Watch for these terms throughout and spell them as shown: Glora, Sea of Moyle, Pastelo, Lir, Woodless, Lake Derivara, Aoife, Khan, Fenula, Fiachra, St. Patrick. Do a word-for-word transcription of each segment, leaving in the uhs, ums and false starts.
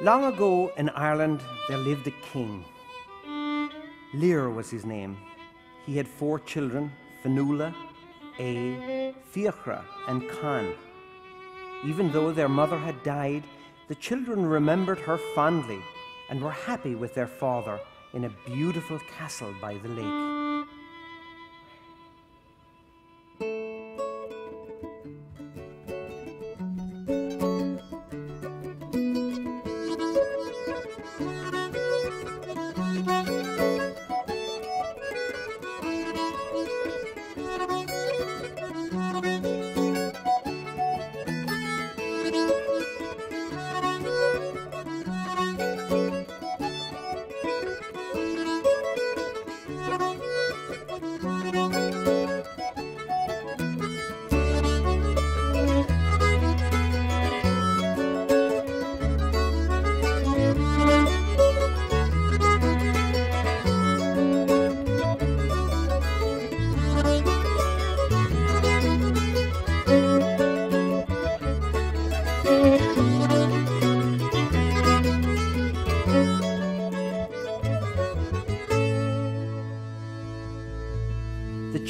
Long ago in Ireland, there lived a king. Lir was his name. He had four children, Fenula, Aoife, Fiachra, and Khan. Even though their mother had died, the children remembered her fondly and were happy with their father in a beautiful castle by the lake.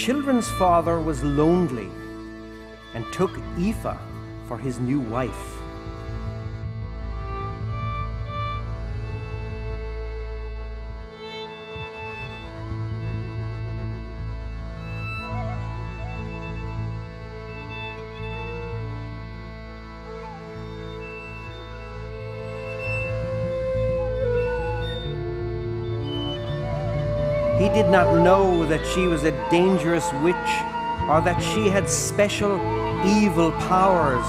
Children's father was lonely and took Aoife for his new wife. He did not know that she was a dangerous witch or that she had special evil powers.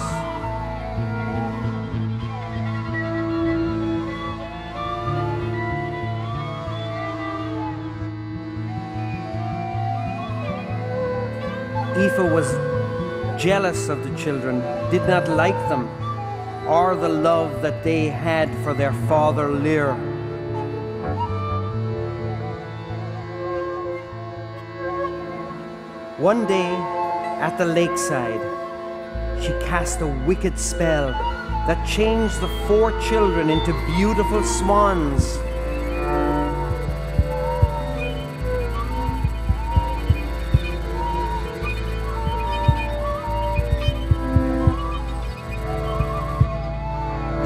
Aoife was jealous of the children, did not like them or the love that they had for their father Lir. One day, at the lakeside, she cast a wicked spell that changed the four children into beautiful swans.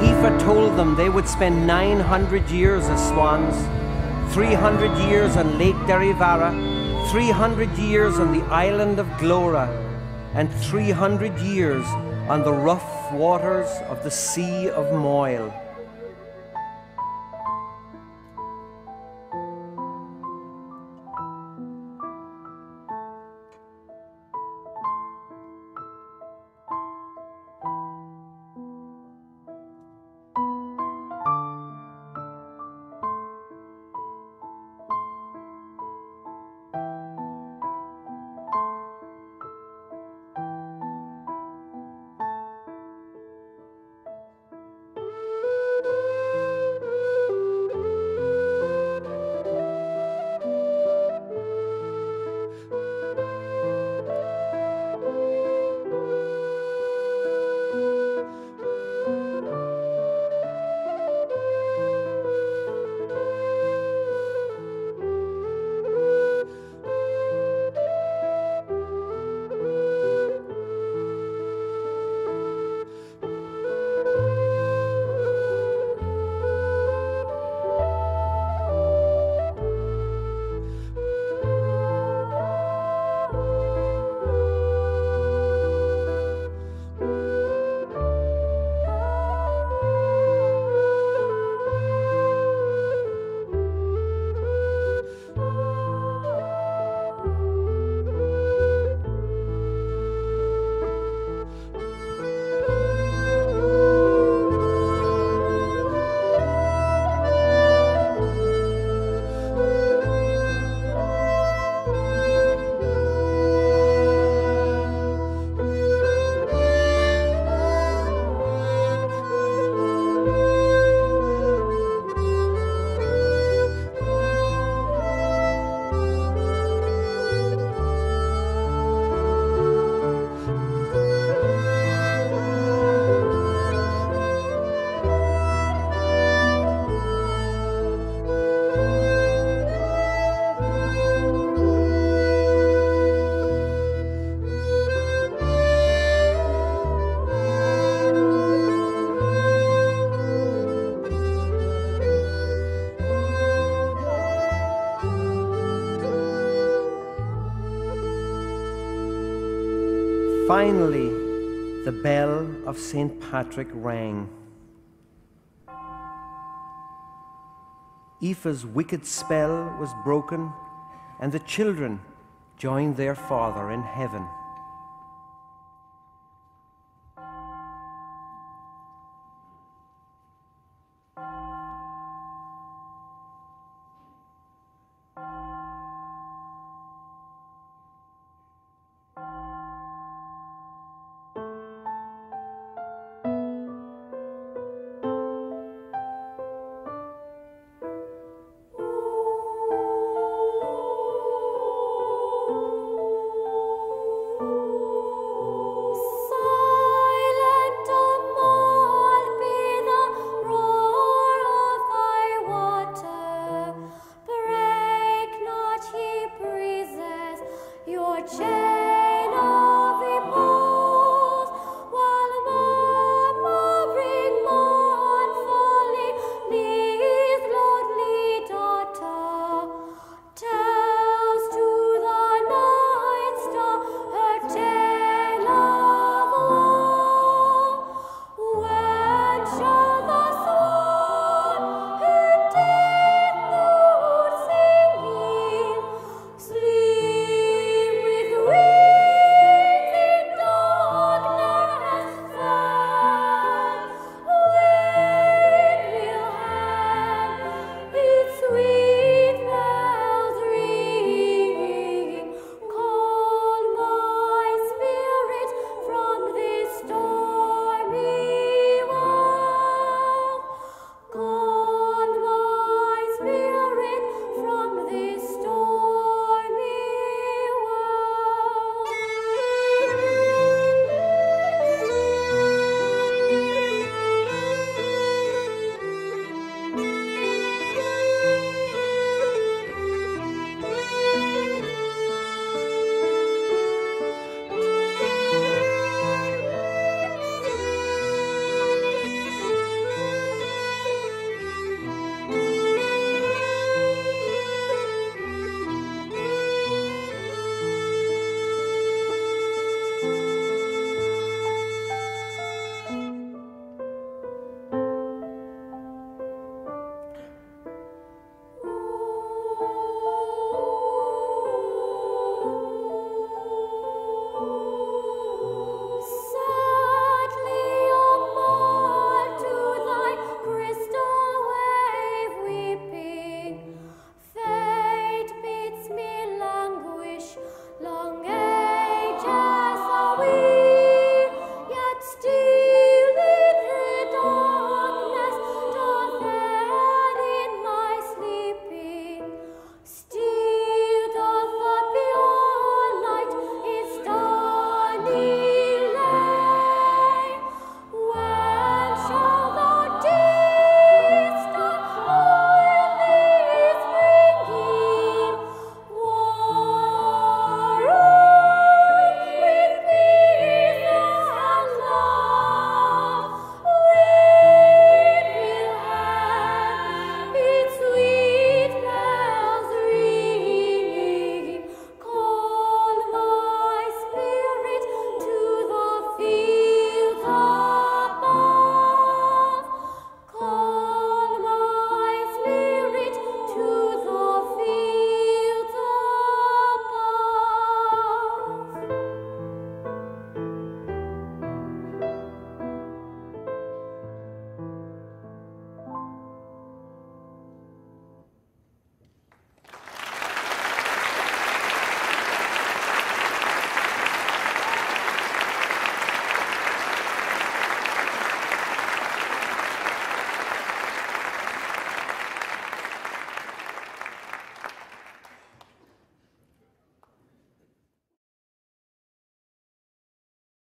Aoife told them they would spend nine hundred years as swans, three hundred years on Lake Derivara, three hundred years on the island of Glora, and three hundred years on the rough waters of the Sea of Moyle. Finally, the bell of Saint Patrick rang. Aoife's wicked spell was broken, and the children joined their father in heaven.